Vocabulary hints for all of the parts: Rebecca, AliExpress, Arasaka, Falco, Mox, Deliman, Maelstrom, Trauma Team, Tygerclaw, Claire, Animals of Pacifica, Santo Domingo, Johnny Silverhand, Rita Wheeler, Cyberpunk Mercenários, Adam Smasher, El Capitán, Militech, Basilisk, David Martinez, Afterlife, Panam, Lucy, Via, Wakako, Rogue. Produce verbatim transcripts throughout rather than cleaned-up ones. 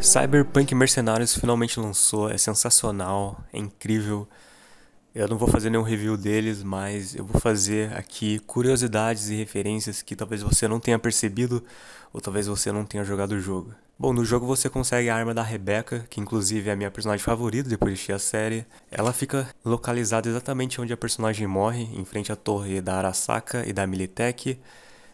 Cyberpunk Mercenários finalmente lançou, é sensacional, é incrível. Eu não vou fazer nenhum review deles, mas eu vou fazer aqui curiosidades e referências que talvez você não tenha percebido ou talvez você não tenha jogado o jogo. Bom, no jogo você consegue a arma da Rebecca, que inclusive é a minha personagem favorita depois de assistir a série. Ela fica localizada exatamente onde a personagem morre, em frente à torre da Arasaka e da Militech.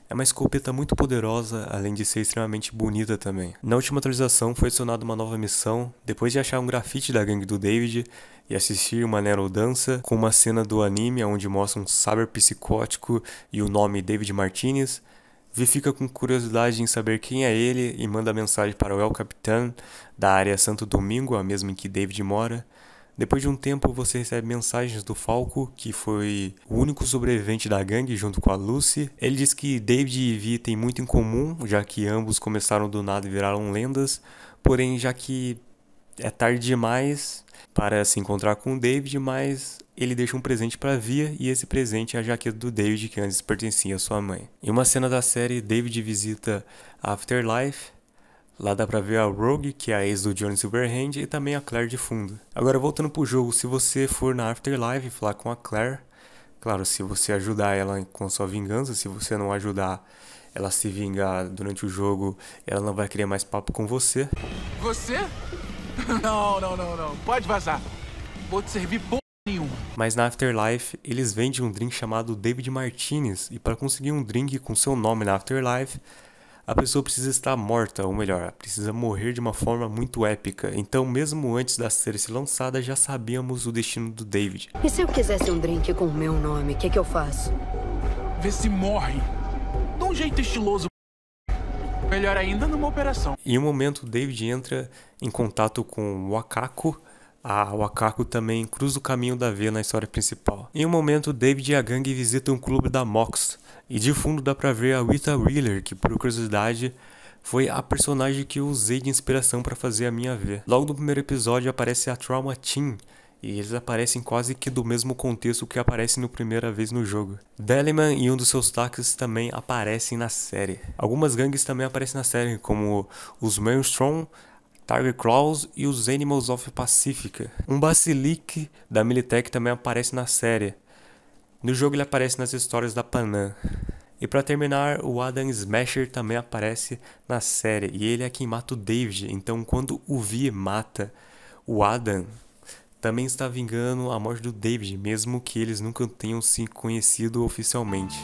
É uma escopeta muito poderosa, além de ser extremamente bonita também. Na última atualização foi adicionada uma nova missão, depois de achar um grafite da gangue do David e assistir uma neurodança com uma cena do anime onde mostra um cyber psicótico e o nome David Martinez. Vi fica com curiosidade em saber quem é ele e manda mensagem para o El Capitán da área Santo Domingo, a mesma em que David mora. Depois de um tempo você recebe mensagens do Falco, que foi o único sobrevivente da gangue junto com a Lucy. Ele diz que David e Vi têm muito em comum, já que ambos começaram do nada e viraram lendas. Porém, já que é tarde demais para se encontrar com o David, mas ele deixa um presente para Via, e esse presente é a jaqueta do David que antes pertencia à sua mãe. Em uma cena da série, David visita a Afterlife. Lá dá pra ver a Rogue, que é a ex do Johnny Silverhand, e também a Claire de fundo. Agora voltando pro jogo, se você for na Afterlife e falar com a Claire, claro, se você ajudar ela com sua vingança, se você não ajudar ela se vingar durante o jogo, ela não vai querer mais papo com você. Você? Não, não, não, não. Pode vazar. Vou te servir por nenhuma. Mas na Afterlife, eles vendem um drink chamado David Martinez. E para conseguir um drink com seu nome na Afterlife, a pessoa precisa estar morta, ou melhor, precisa morrer de uma forma muito épica. Então, mesmo antes da série ser lançada, já sabíamos o destino do David. E se eu quisesse um drink com o meu nome, o que que eu faço? Vê se morre. De um jeito estiloso. Melhor ainda, numa operação. Em um momento, David entra em contato com Wakako. A Wakako também cruza o caminho da Via na história principal. Em um momento, David e a gangue visitam um clube da Mox. E de fundo dá pra ver a Rita Wheeler, que por curiosidade foi a personagem que eu usei de inspiração para fazer a minha V. Logo no primeiro episódio aparece a Trauma Team. E eles aparecem quase que do mesmo contexto que aparece na primeira vez no jogo. Deliman e um dos seus táxis também aparecem na série. Algumas gangues também aparecem na série, como os Maelstrom, Tygerclaw e os Animals of Pacifica. Um Basilisk da Militech também aparece na série. No jogo ele aparece nas histórias da Panam. E pra terminar, o Adam Smasher também aparece na série. E ele é quem mata o David, então quando o Vi mata o Adam, também está vingando a morte do David, mesmo que eles nunca tenham se conhecido oficialmente.